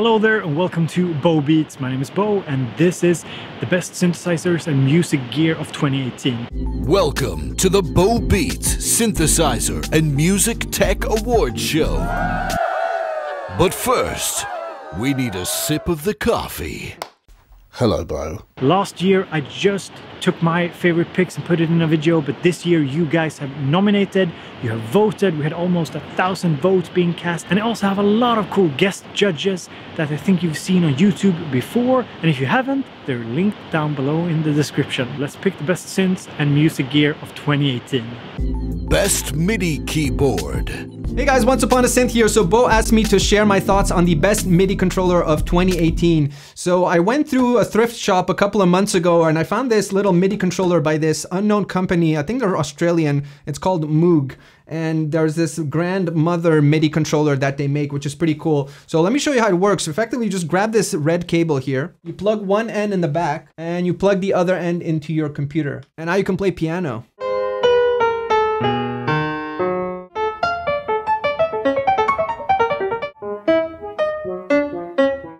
Hello there and welcome to Bo Beats. My name is Bo and this is the best synthesizers and music gear of 2018. Welcome to the Bo Beats Synthesizer and Music Tech Awards Show. But first, we need a sip of the coffee. Hello, Bo. Last year, I just took my favorite picks and put it in a video, but this year you guys have nominated, you have voted, we had almost 1,000 votes being cast, and I also have a lot of cool guest judges that I think you've seen on YouTube before, and if you haven't, they're linked down below in the description. Let's pick the best synths and music gear of 2018. Best MIDI keyboard. Hey guys, Once Upon a Synth here. So Bo asked me to share my thoughts on the best MIDI controller of 2018. So I went through a thrift shop a couple of months ago and I found this little MIDI controller by this unknown company. I think they're Australian. It's called Moog. And there's this grandmother MIDI controller that they make, which is pretty cool. So let me show you how it works. Effectively, you just grab this red cable here. You plug one end in the back and you plug the other end into your computer. And now you can play piano.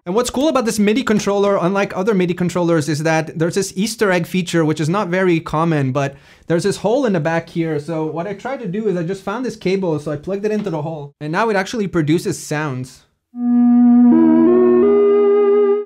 And what's cool about this MIDI controller, unlike other MIDI controllers, is that there's this Easter egg feature, which is not very common, but there's this hole in the back here. So what I tried to do is I just found this cable, so I plugged it into the hole, and now it actually produces sounds.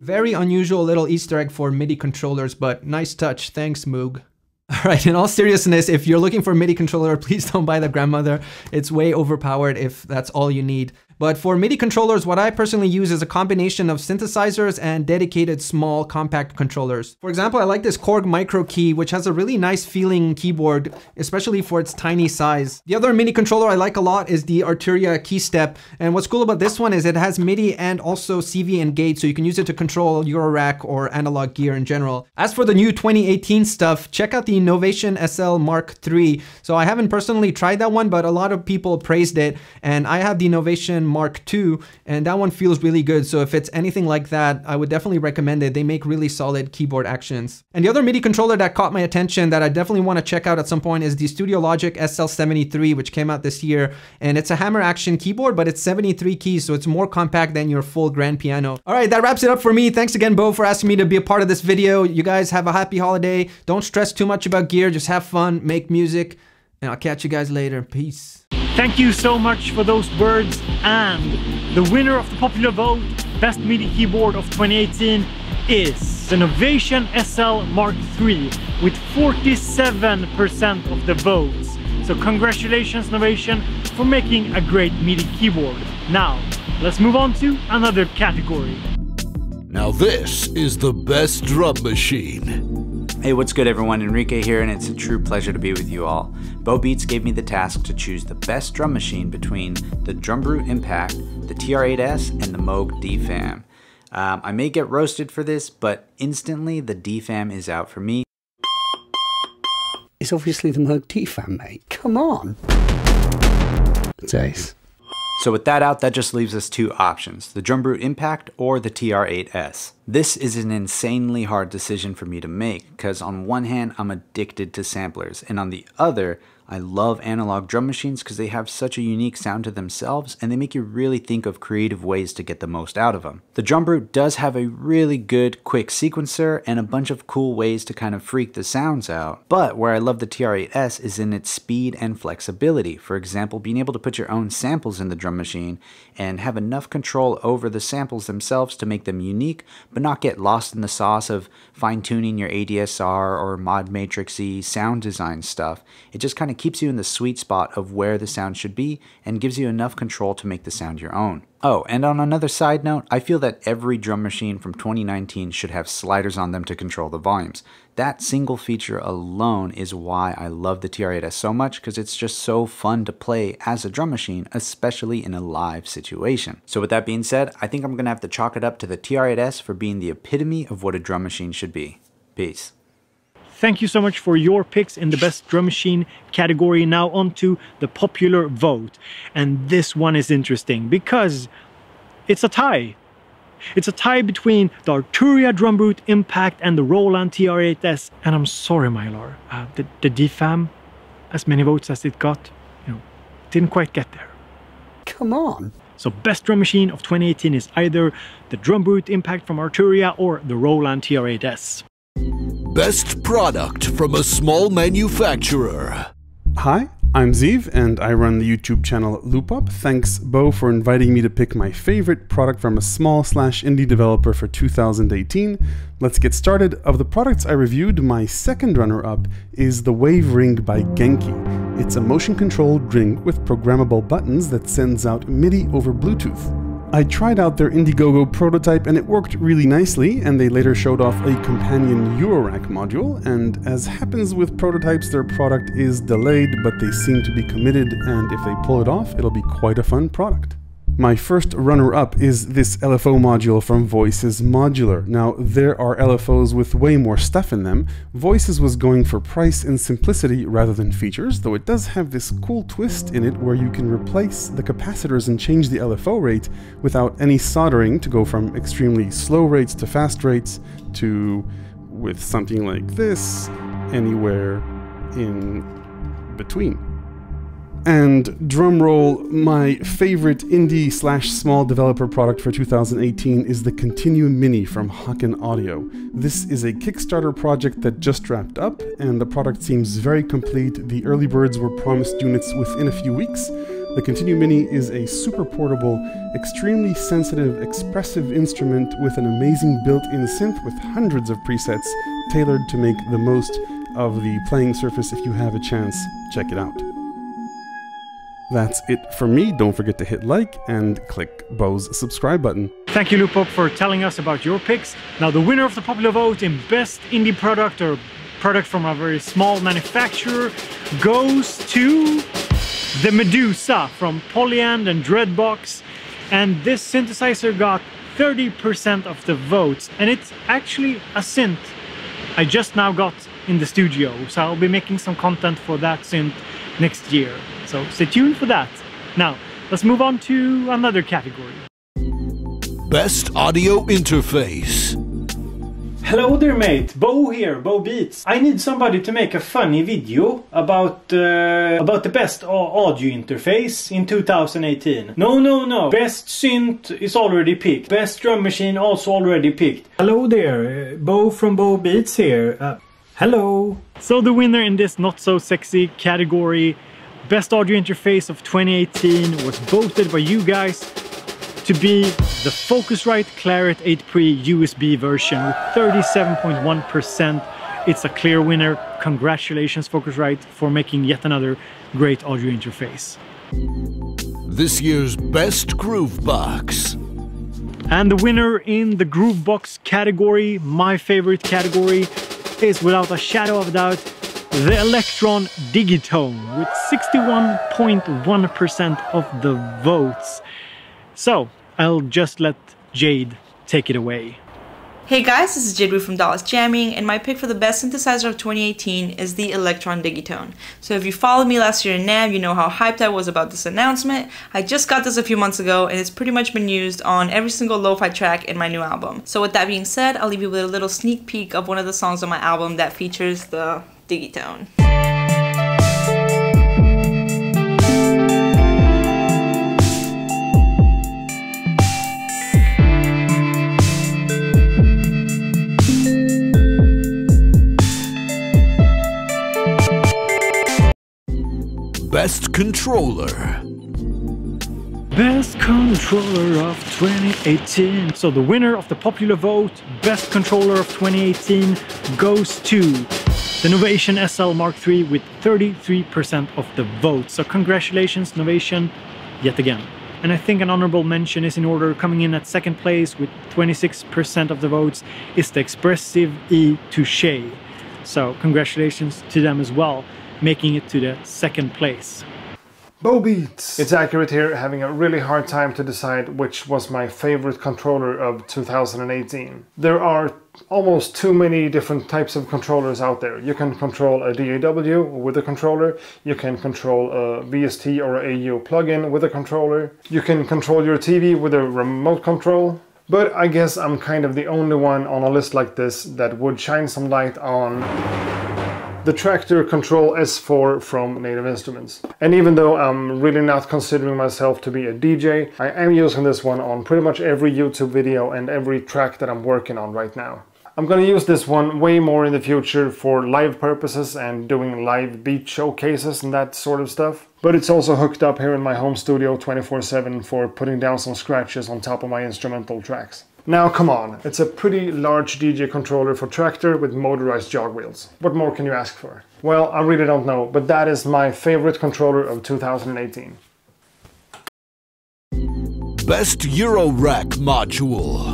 Very unusual little Easter egg for MIDI controllers, but nice touch. Thanks, Moog. All right, in all seriousness, if you're looking for a MIDI controller, please don't buy the grandmother. It's way overpowered if that's all you need. But for MIDI controllers, what I personally use is a combination of synthesizers and dedicated small compact controllers. For example, I like this Korg Micro Key, which has a really nice feeling keyboard, especially for its tiny size. The other MIDI controller I like a lot is the Arturia KeyStep. And what's cool about this one is it has MIDI and also CV and gate, so you can use it to control your rack or analog gear in general. As for the new 2018 stuff, check out the Novation SL Mark III. So I haven't personally tried that one, but a lot of people praised it. And I have the Novation Mark II, and that one feels really good. So if it's anything like that, I would definitely recommend it. They make really solid keyboard actions. And the other MIDI controller that caught my attention that I definitely want to check out at some point is the Studio Logic SL73, which came out this year. And it's a hammer action keyboard, but it's 73 keys, so it's more compact than your full grand piano. All right, that wraps it up for me. Thanks again, Bo, for asking me to be a part of this video. You guys have a happy holiday. Don't stress too much about gear. Just have fun, make music, and I'll catch you guys later. Peace. Thank you so much for those words, and the winner of the popular vote, Best MIDI Keyboard of 2018 is the Novation SL Mark III with 47% of the votes. So congratulations Novation for making a great MIDI keyboard. Now, let's move on to another category. Now this is the best drum machine. Hey, what's good everyone? Enrique here, and it's a true pleasure to be with you all. Bo Beats gave me the task to choose the best drum machine between the DrumBrute Impact, the TR-8S, and the Moog DFAM. I may get roasted for this, but instantly the DFAM is out for me. It's obviously the Moog DFAM, mate. Come on. It's ace. So with that out, that just leaves us two options, the DrumBrute Impact or the TR-8S. This is an insanely hard decision for me to make, because on one hand, I'm addicted to samplers, and on the other, I love analog drum machines because they have such a unique sound to themselves, and they make you really think of creative ways to get the most out of them. The DrumBrute does have a really good quick sequencer and a bunch of cool ways to kind of freak the sounds out, but where I love the TR-8S is in its speed and flexibility. For example, being able to put your own samples in the drum machine and have enough control over the samples themselves to make them unique, but not get lost in the sauce of fine-tuning your ADSR or mod matrixy sound design stuff. It just kind of keeps you in the sweet spot of where the sound should be and gives you enough control to make the sound your own. Oh, and on another side note, I feel that every drum machine from 2019 should have sliders on them to control the volumes. That single feature alone is why I love the TR-8S so much, because it's just so fun to play as a drum machine, especially in a live situation. So with that being said, I think I'm going to have to chalk it up to the TR-8S for being the epitome of what a drum machine should be. Peace. Thank you so much for your picks in the best drum machine category. Now on to the popular vote. And this one is interesting because it's a tie. It's a tie between the Arturia DrumBrute Impact and the Roland TR-8S. And I'm sorry, Mylar, the DFAM, as many votes as it got, you know, didn't quite get there. Come on. So best drum machine of 2018 is either the DrumBrute Impact from Arturia or the Roland TR-8S. Best product from a small manufacturer. Hi, I'm Ziv and I run the YouTube channel LoopUp. Thanks, Bo, for inviting me to pick my favorite product from a small / indie developer for 2018. Let's get started. Of the products I reviewed, my second runner-up is the Wave Ring by Genki. It's a motion-controlled ring with programmable buttons that sends out MIDI over Bluetooth. I tried out their Indiegogo prototype and it worked really nicely, and they later showed off a companion Eurorack module, and as happens with prototypes, their product is delayed, but they seem to be committed, and if they pull it off, it'll be quite a fun product. My first runner-up is this LFO module from Voices Modular. Now, there are LFOs with way more stuff in them. Voices was going for price and simplicity rather than features, though it does have this cool twist in it where you can replace the capacitors and change the LFO rate without any soldering to go from extremely slow rates to fast rates to, with something like this, anywhere in between. And drumroll, my favorite indie / small developer product for 2018 is the Continuum Mini from Haken Audio. This is a Kickstarter project that just wrapped up, and the product seems very complete. The early birds were promised units within a few weeks. The Continuum Mini is a super portable, extremely sensitive, expressive instrument with an amazing built-in synth with hundreds of presets tailored to make the most of the playing surface. If you have a chance, check it out. That's it for me. Don't forget to hit like and click Bo's subscribe button. Thank you, LoopUp, for telling us about your picks. Now, the winner of the popular vote in best indie product or product from a very small manufacturer goes to the Medusa from Polyend and Dreadbox. And this synthesizer got 30% of the votes. And it's actually a synth I just now got in the studio. So I'll be making some content for that synth next year. So stay tuned for that. Now, let's move on to another category. Best audio interface. Hello there, mate. Bo here, Bo Beats. I need somebody to make a funny video about the best audio interface in 2018. No. Best synth is already picked. Best drum machine also already picked. Hello there, Bo from Bo Beats here. Hello. So the winner in this not so sexy category, best audio interface of 2018, was voted by you guys to be the Focusrite Clarett 8 Pre USB version with 37.1%. It's a clear winner. Congratulations, Focusrite, for making yet another great audio interface. This year's best groove box. And the winner in the groove box category, my favorite category, is without a shadow of a doubt the Electron Digitone with 61.1% of the votes. So I'll just let Jade take it away. Hey guys, this is Jade Wu from Dallas Jamming, and my pick for the best synthesizer of 2018 is the Electron Digitone. So if you followed me last year in NAMM, you know how hyped I was about this announcement. I just got this a few months ago, and it's pretty much been used on every single lo-fi track in my new album. So with that being said, I'll leave you with a little sneak peek of one of the songs on my album that features the Digitone. Best controller. Best controller of 2018. So the winner of the popular vote, best controller of 2018, goes to the Novation SL Mark III with 33% of the vote. So congratulations, Novation, yet again. And I think an honorable mention is in order. Coming in at second place with 26% of the votes is the expressive E Touche. So congratulations to them as well, making it to the second place. Bo Beats! It's Accurate here, having a really hard time to decide which was my favorite controller of 2018. There are almost too many different types of controllers out there. You can control a DAW with a controller, you can control a VST or a AU plugin with a controller, you can control your TV with a remote control. But I guess I'm kind of the only one on a list like this that would shine some light on the Tractor Control S4 from Native Instruments. And even though I'm really not considering myself to be a DJ, I am using this one on pretty much every YouTube video and every track that I'm working on right now. I'm gonna use this one way more in the future for live purposes and doing live beat showcases and that sort of stuff. But it's also hooked up here in my home studio 24/7 for putting down some scratches on top of my instrumental tracks. Now come on, it's a pretty large DJ controller for Tractor with motorized jog wheels. What more can you ask for? Well, I really don't know, but that is my favorite controller of 2018. Best Euro Rack module.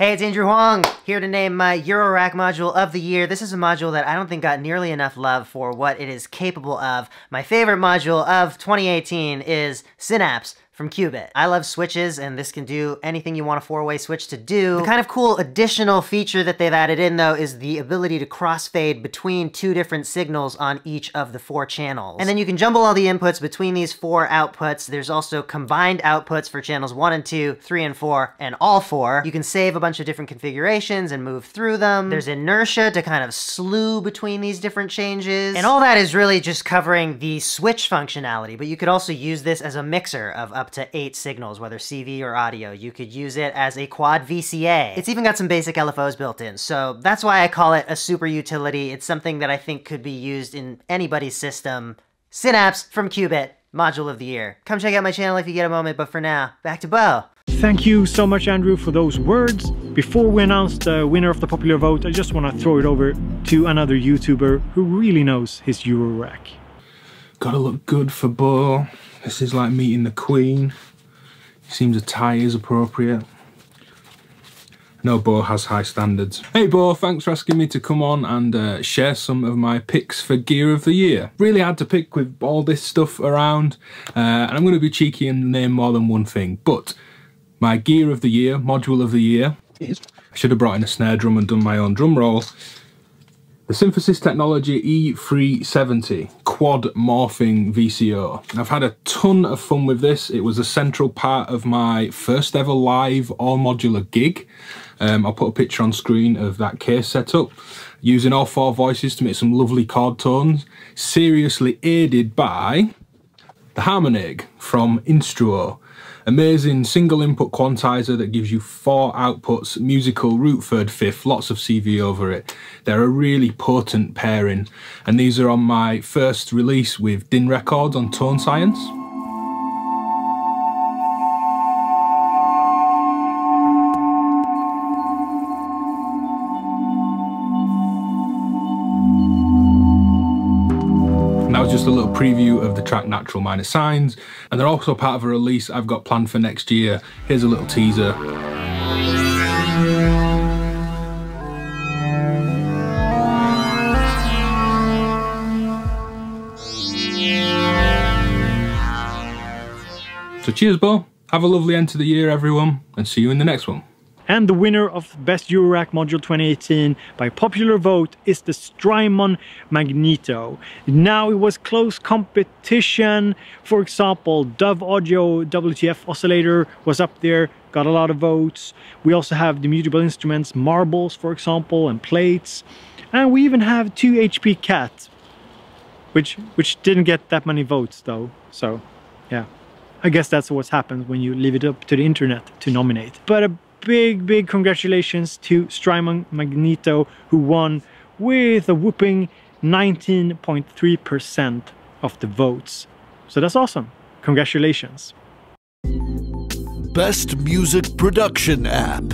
Hey, it's Andrew Huang here to name my Euro Rack module of the year. This is a module that I don't think got nearly enough love for what it is capable of. My favorite module of 2018 is Synapse from Qubit. I love switches, and this can do anything you want a four-way switch to do. The kind of cool additional feature that they've added in, though, is the ability to crossfade between two different signals on each of the four channels. And then you can jumble all the inputs between these four outputs. There's also combined outputs for channels 1 and 2, 3 and 4, and all four. You can save a bunch of different configurations and move through them. There's inertia to kind of slew between these different changes. And all that is really just covering the switch functionality, but you could also use this as a mixer of up to 8 signals, whether CV or audio. You could use it as a quad VCA. It's even got some basic LFOs built in, so that's why I call it a super utility. It's something that I think could be used in anybody's system. Synapse from Qubit, module of the year. Come check out my channel if you get a moment, but for now, back to Bo. Thank you so much, Andrew, for those words. Before we announce the winner of the popular vote, I just want to throw it over to another YouTuber who really knows his Euro Rack. Gotta look good for Bo. This is like meeting the Queen. He seems a tie is appropriate. No, Bo has high standards. Hey Bo, thanks for asking me to come on and share some of my picks for gear of the year. Really hard to pick with all this stuff around, and I'm going to be cheeky and name more than one thing, but my gear of the year, module of the year, I should have brought in a snare drum and done my own drum roll. The Synthesis Technology E370 Quad Morphing VCO. I've had a ton of fun with this. It was a central part of my first ever live all modular gig. I'll put a picture on screen of that case setup. Using all four voices to make some lovely chord tones. Seriously aided by the Harmonig from Instruo. Amazing single input quantizer that gives you 4 outputs, musical, root, third, fifth, lots of CV over it. They're a really potent pairing, and these are on my first release with DIN Records on Tone Science. Just a little preview of the track Natural Minor Signs, and they're also part of a release I've got planned for next year. Here's a little teaser. So cheers Bo, have a lovely end to the year everyone, and see you in the next one. And the winner of Best Euro Rack Module 2018 by popular vote is the Strymon Magneto. Now, it was close competition. For example, Dove Audio WTF Oscillator was up there, got a lot of votes. We also have the mutable instruments, marbles, for example, and plates. And we even have 2HP Cat, which didn't get that many votes though, so yeah. I guess that's what happens when you leave it up to the internet to nominate. But a big congratulations to Strymon Magneto, who won with a whooping 19.3% of the votes. So that's awesome. Congratulations. Best Music Production App.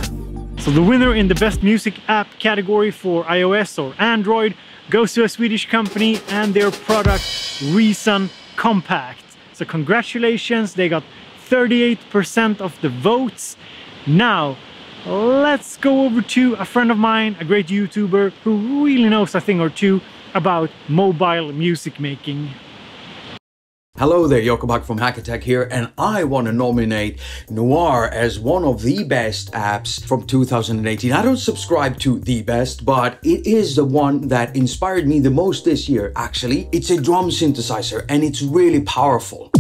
So the winner in the Best Music App category for iOS or Android goes to a Swedish company and their product Reason Compact. So congratulations, they got 38% of the votes. Now, let's go over to a friend of mine, a great YouTuber who really knows a thing or two about mobile music making. Hello there, Jakob Hack from Hack Attack here, and I want to nominate Noir as one of the best apps from 2018. I don't subscribe to the best, but it is the one that inspired me the most this year, actually. It's a drum synthesizer, and it's really powerful.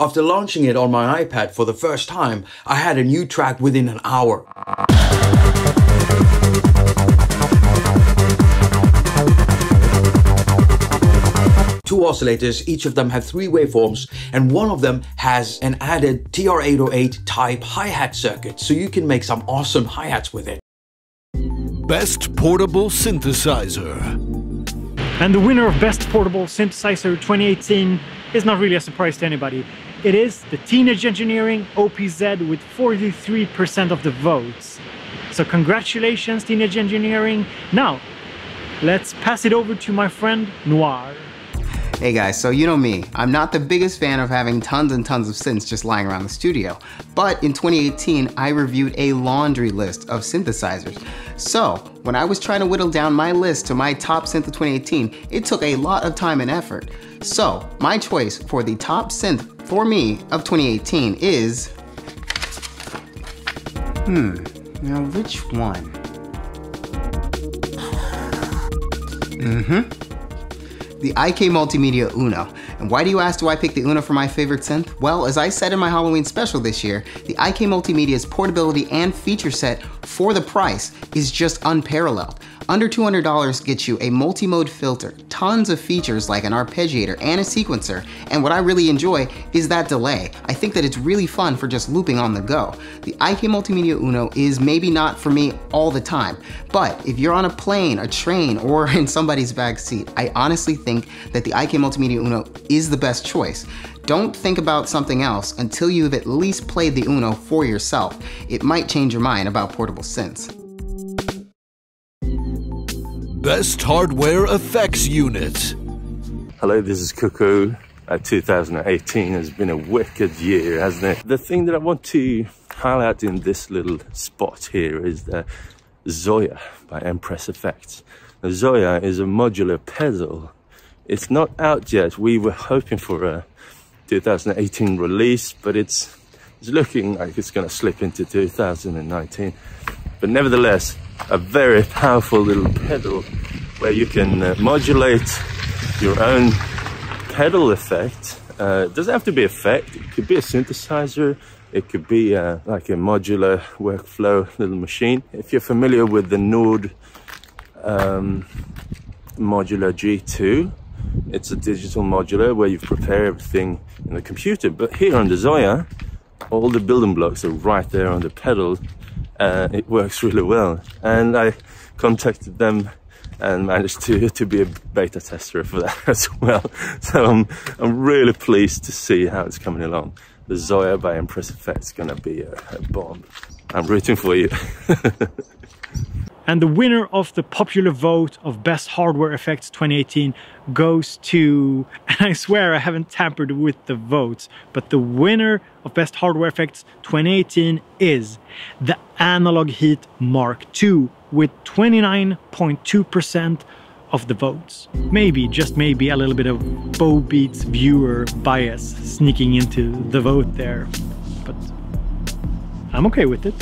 After launching it on my iPad for the first time, I had a new track within an hour. Two oscillators, each of them have three waveforms, and one of them has an added TR-808 type hi-hat circuit, so you can make some awesome hi-hats with it. Best Portable Synthesizer. And the winner of Best Portable Synthesizer 2018 is not really a surprise to anybody. It is the Teenage Engineering OPZ with 43% of the votes. So congratulations, Teenage Engineering. Now, let's pass it over to my friend Noir. Hey guys, so you know me, I'm not the biggest fan of having tons and tons of synths just lying around the studio, but in 2018, I reviewed a laundry list of synthesizers. So when I was trying to whittle down my list to my top synth of 2018, it took a lot of time and effort. So my choice for the top synth for me of 2018 is, now which one? The IK Multimedia Uno. And why do you ask do I pick the Uno for my favorite synth? Well, as I said in my Halloween special this year, the IK Multimedia's portability and feature set for the price is just unparalleled. Under $200 gets you a multi-mode filter, tons of features like an arpeggiator and a sequencer, and what I really enjoy is that delay. I think that it's really fun for just looping on the go. The IK Multimedia Uno is maybe not for me all the time, but if you're on a plane, a train, or in somebody's backseat, I honestly think that the IK Multimedia Uno is the best choice. Don't think about something else until you've at least played the Uno for yourself. It might change your mind about portable synths. Best Hardware Effects Unit. Hello, this is Cuckoo. 2018 has been a wicked year, hasn't it? The thing that I want to highlight in this little spot here is the Zoia by Empress Effects. The Zoia is a modular pedal. It's not out yet. We were hoping for a 2018 release, but it's looking like it's going to slip into 2019. But nevertheless, a very powerful little pedal where you can modulate your own pedal effect. It doesn't have to be effect. It could be a synthesizer. It could be like a modular workflow little machine. If you're familiar with the Nord Modular G2, it's a digital modular where you prepare everything in the computer, but here on the Zoia, all the building blocks are right there on the pedal. It works really well, and I contacted them and managed to be a beta tester for that as well. So I'm really pleased to see how it's coming along. The Zoia by Empress Effects is going to be a bomb. I'm rooting for you. And the winner of the popular vote of Best Hardware Effects 2018 goes to, and I swear I haven't tampered with the votes, but the winner of Best Hardware Effects 2018 is the Analog Heat Mark II with 29.2% of the votes. Maybe, just maybe, a little bit of Bo Beats viewer bias sneaking into the vote there, but I'm okay with it.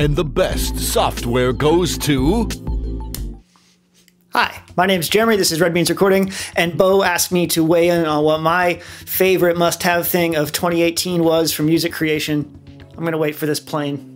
And the best software goes to... Hi, my name is Jeremy, this is Red Beans Recording, and Bo asked me to weigh in on what my favorite must-have thing of 2018 was for music creation. I'm gonna wait for this plane.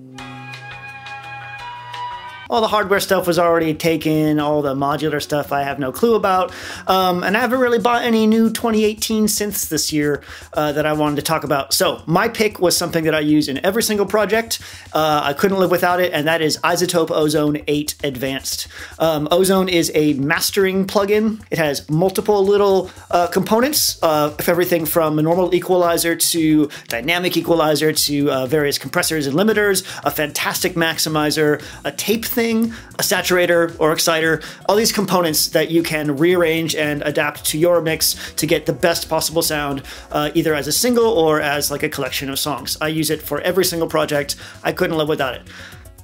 All the hardware stuff was already taken, all the modular stuff I have no clue about, and I haven't really bought any new 2018 synths this year that I wanted to talk about. So my pick was something that I use in every single project. I couldn't live without it, and that is iZotope Ozone 8 Advanced. Ozone is a mastering plugin. It has multiple little components of everything from a normal equalizer to dynamic equalizer to various compressors and limiters, a fantastic maximizer, a tape thing, a saturator or exciter, all these components that you can rearrange and adapt to your mix to get the best possible sound, either as a single or as like a collection of songs. I use it for every single project. I couldn't live without it.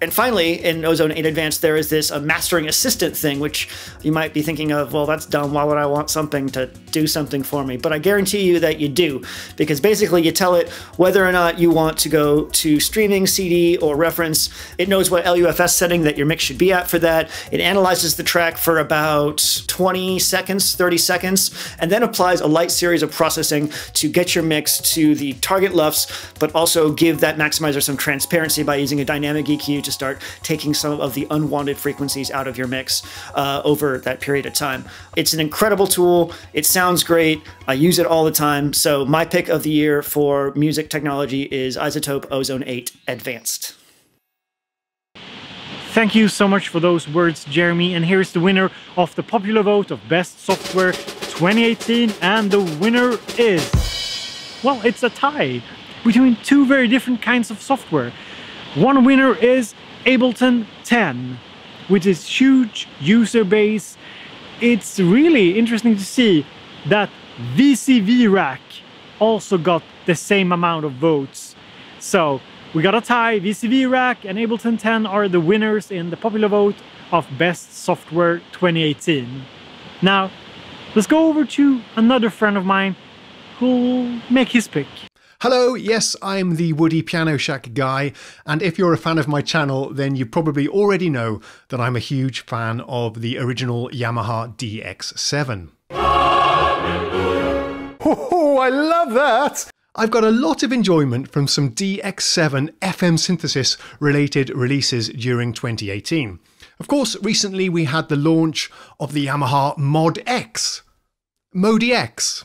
And finally, in Ozone 8 Advanced, there is this mastering assistant thing, which you might be thinking of, well, that's dumb. Why would I want something to do something for me? But I guarantee you that you do, because basically you tell it whether or not you want to go to streaming, CD, or reference. It knows what LUFS setting that your mix should be at for that. It analyzes the track for about 20 seconds, 30 seconds, and then applies a light series of processing to get your mix to the target LUFS, but also give that maximizer some transparency by using a dynamic EQ to start taking some of the unwanted frequencies out of your mix over that period of time. It's an incredible tool. It sounds great. I use it all the time. So my pick of the year for music technology is iZotope Ozone 8 Advanced. Thank you so much for those words, Jeremy. And here's the winner of the popular vote of Best Software 2018. And the winner is, well, it's a tie between two very different kinds of software. One winner is Ableton 10, with its huge user base. It's really interesting to see that VCV Rack also got the same amount of votes. So we got a tie. VCV Rack and Ableton 10 are the winners in the popular vote of Best Software 2018. Now, let's go over to another friend of mine who'll make his pick. Hello, yes, I'm the Woody Piano Shack guy, and if you're a fan of my channel, then you probably already know that I'm a huge fan of the original Yamaha DX7. Oh, I love that! I've got a lot of enjoyment from some DX7 FM synthesis related releases during 2018. Of course, recently we had the launch of the Yamaha Mod X. Modi X.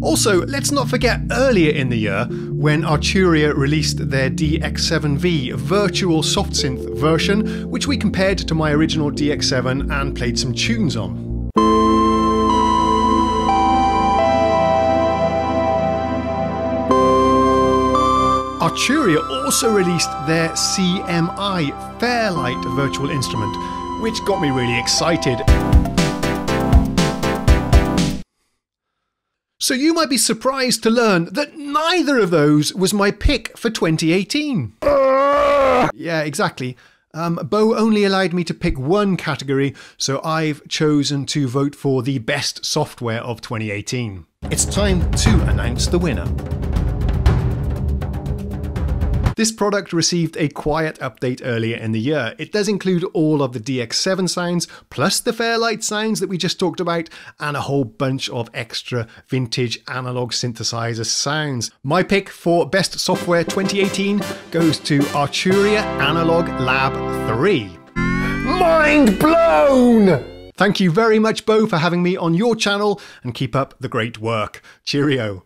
Also, let's not forget earlier in the year when Arturia released their DX7V virtual soft synth version, which we compared to my original DX7 and played some tunes on. Arturia also released their CMI Fairlight virtual instrument, which got me really excited. So you might be surprised to learn that neither of those was my pick for 2018. Yeah, exactly. Bo only allowed me to pick one category, so I've chosen to vote for the best software of 2018. It's time to announce the winner. This product received a quiet update earlier in the year. It does include all of the DX7 sounds, plus the Fairlight sounds that we just talked about, and a whole bunch of extra vintage analog synthesizer sounds. My pick for Best Software 2018 goes to Arturia Analog Lab 3. Mind blown! Thank you very much, Bo, for having me on your channel, and keep up the great work. Cheerio.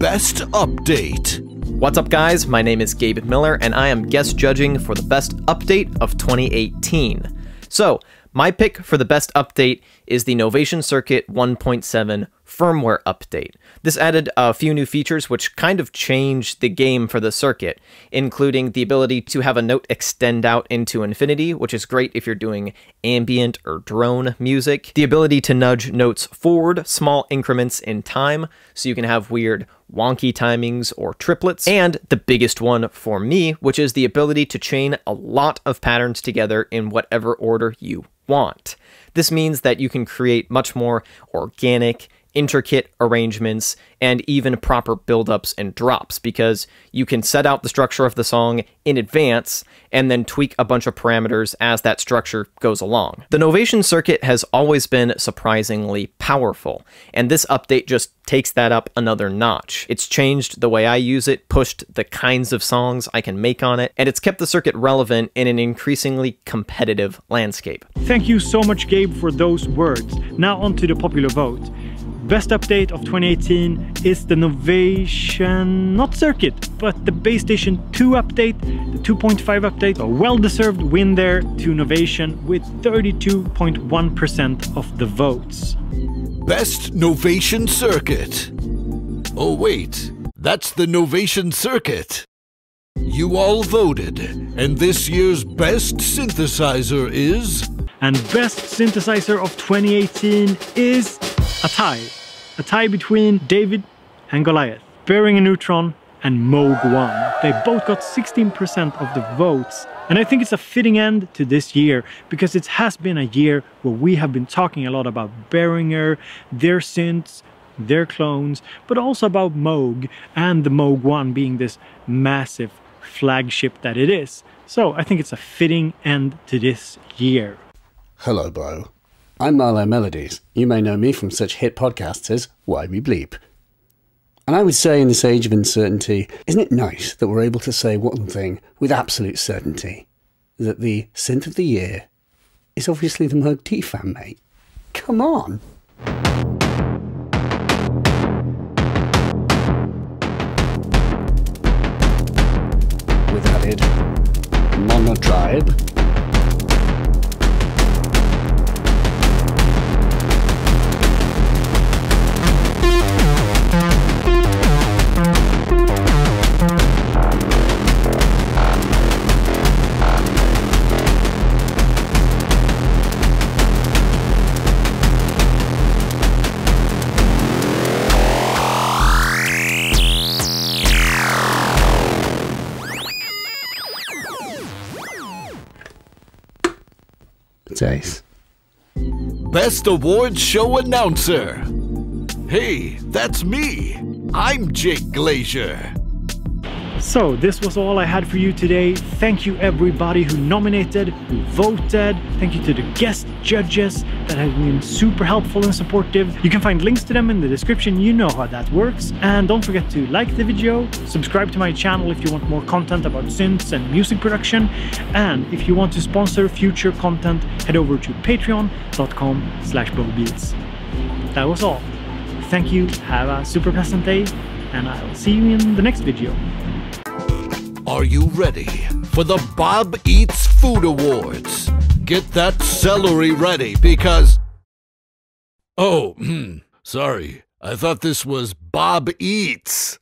Best Update. What's up, guys? My name is Gabe Miller, and I am guest judging for the Best Update of 2018. So, my pick for the Best Update is the Novation Circuit 1.7 firmware update. This added a few new features which kind of changed the game for the circuit, including the ability to have a note extend out into infinity, which is great if you're doing ambient or drone music, the ability to nudge notes forward small increments in time, so you can have weird wonky timings or triplets, and the biggest one for me, which is the ability to chain a lot of patterns together in whatever order you want. This means that you can create much more organic, intricate arrangements and even proper buildups and drops, because you can set out the structure of the song in advance and then tweak a bunch of parameters as that structure goes along. The Novation Circuit has always been surprisingly powerful, and this update just takes that up another notch. It's changed the way I use it, pushed the kinds of songs I can make on it, and it's kept the circuit relevant in an increasingly competitive landscape. Thank you so much, Gabe, for those words. Now on to the popular vote. Best update of 2018 is the Novation, not circuit, but the Base Station 2 update, the 2.5 update. A well-deserved win there to Novation with 32.1% of the votes. Best Novation Circuit. Oh wait, that's the Novation Circuit. You all voted, and this year's best synthesizer is... And best synthesizer of 2018 is... a tie a tie between David and Goliath, Bering and Neutron and Moog One. They both got 16% of the votes, and I think it's a fitting end to this year, because it has been a year where we have been talking a lot about Behringer, their synths, their clones, but also about Moog and the Moog One being this massive flagship that it is. So I think it's a fitting end to this year. Hello, Bo. I'm Marlo Melodies. You may know me from such hit podcasts as Why We Bleep. And I would say in this age of uncertainty, isn't it nice that we're able to say one thing with absolute certainty? That the synth of the year is obviously the Moog DFAM, mate. Come on! With added monotribe. Ace. Best Awards Show Announcer. Hey, that's me. I'm Jake Glazier. So this was all I had for you today. Thank you everybody who nominated, who voted. Thank you to the guest judges that have been super helpful and supportive. You can find links to them in the description. You know how that works. And don't forget to like the video, subscribe to my channel if you want more content about synths and music production. And if you want to sponsor future content, head over to patreon.com/bobeats. That was all. Thank you, have a super pleasant day, and I'll see you in the next video. Are you ready for the Bob Eats Food Awards? Get that celery ready because... Oh, sorry. I thought this was Bob Eats.